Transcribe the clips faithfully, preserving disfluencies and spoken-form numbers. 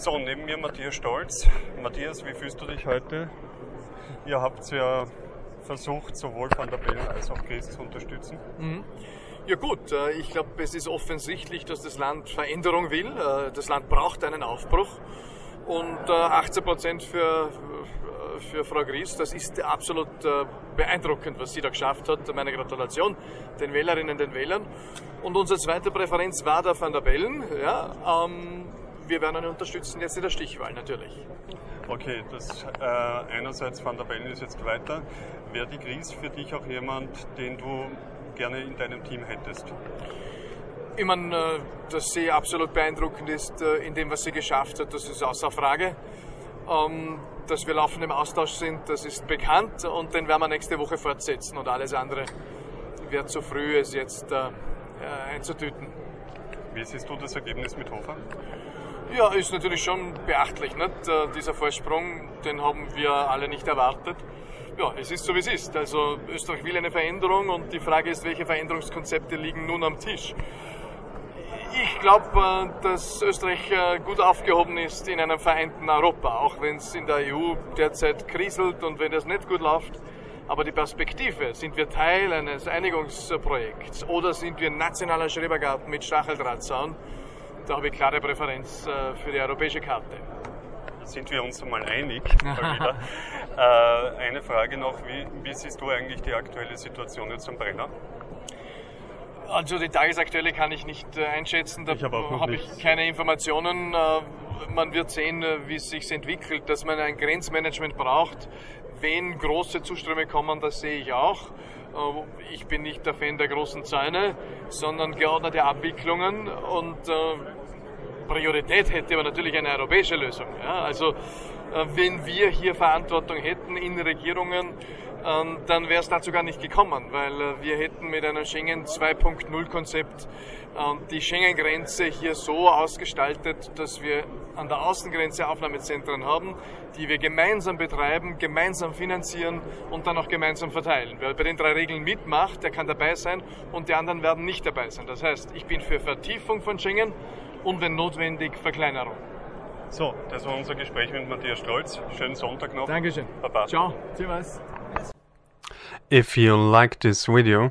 So, neben mir Matthias Strolz. Matthias, wie fühlst du dich heute? Ihr habt ja versucht, sowohl Van der Bellen als auch Griss zu unterstützen. Mhm. Ja gut, ich glaube, es ist offensichtlich, dass das Land Veränderung will. Das Land braucht einen Aufbruch. Und achtzehn Prozent für, für Frau Griss, das ist absolut beeindruckend, was sie da geschafft hat. Meine Gratulation den Wählerinnen, den Wählern. Und unsere zweite Präferenz war da Van der Bellen. Ja, ähm, wir werden ihn unterstützen jetzt in der Stichwahl natürlich. Okay, das, äh, einerseits Van der Bellen ist jetzt weiter. Wäre die Griss für dich auch jemand, den du gerne in deinem Team hättest? Ich meine, dass sie absolut beeindruckend ist in dem, was sie geschafft hat, das ist außer Frage. Dass wir laufend im Austausch sind, das ist bekannt und den werden wir nächste Woche fortsetzen und alles andere wäre zu früh, es jetzt einzutüten. Wie siehst du das Ergebnis mit Hofer? Ja, ist natürlich schon beachtlich, nicht? Dieser Vorsprung, den haben wir alle nicht erwartet. Ja, es ist so wie es ist. Also Österreich will eine Veränderung und die Frage ist, welche Veränderungskonzepte liegen nun am Tisch? Ich glaube, dass Österreich gut aufgehoben ist in einem vereinten Europa, auch wenn es in der E U derzeit kriselt und wenn das nicht gut läuft. Aber die Perspektive, sind wir Teil eines Einigungsprojekts oder sind wir nationaler Schrebergarten mit Stacheldrahtzaun? Da habe ich klare Präferenz für die europäische Karte. Da sind wir uns einmal einig. Wieder. äh, eine Frage noch, wie, wie siehst du eigentlich die aktuelle Situation jetzt am Brenner? Also die Tagesaktuelle kann ich nicht einschätzen, da habe hab ich keine Informationen. Man wird sehen, wie es sich entwickelt, dass man ein Grenzmanagement braucht. Wenn große Zuströme kommen, das sehe ich auch. Ich bin nicht der Fan der großen Zäune, sondern geordnete Abwicklungen und Priorität hätte aber natürlich eine europäische Lösung. Ja, also wenn wir hier Verantwortung hätten in Regierungen, dann wäre es dazu gar nicht gekommen, weil wir hätten mit einem Schengen zwei Punkt null Konzept die Schengen-Grenze hier so ausgestaltet, dass wir an der Außengrenze Aufnahmezentren haben, die wir gemeinsam betreiben, gemeinsam finanzieren und dann auch gemeinsam verteilen. Wer bei den drei Regeln mitmacht, der kann dabei sein und die anderen werden nicht dabei sein. Das heißt, ich bin für Vertiefung von Schengen und wenn notwendig Verkleinerung. So, das war unser Gespräch mit Matthias Strolz. Schönen Sonntag noch. Dankeschön. Baba. Ciao. Tschüss. If you like this video,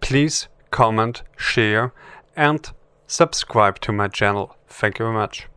please comment, share and subscribe to my channel. Thank you very much.